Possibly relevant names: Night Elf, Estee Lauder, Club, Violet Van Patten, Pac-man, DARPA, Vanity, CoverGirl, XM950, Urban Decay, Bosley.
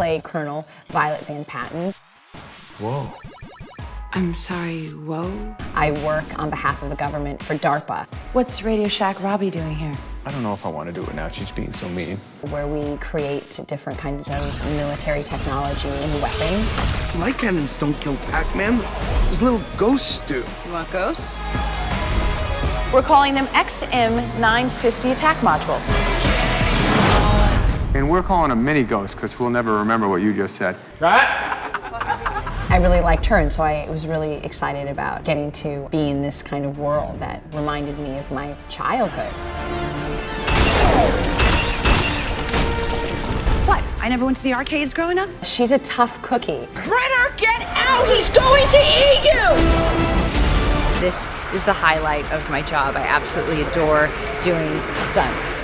play Colonel Violet Van Patten. Whoa. I'm sorry, whoa? I work on behalf of the government for DARPA. What's Radio Shack Robbie doing here? I don't know if I want to do it now. She's being so mean. Where we create different kinds of military technology and weapons. Light cannons don't kill Pac-Man. Those little ghosts do. You want ghosts? We're calling them XM950 attack modules. And we're calling them mini-ghosts because we'll never remember what you just said. Right? I really liked her, and so I was really excited about getting to be in this kind of world that reminded me of my childhood. What? I never went to the arcades growing up? She's a tough cookie. Critter, get out! He's going to eat you! This is the highlight of my job. I absolutely adore doing stunts.